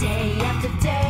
day after day.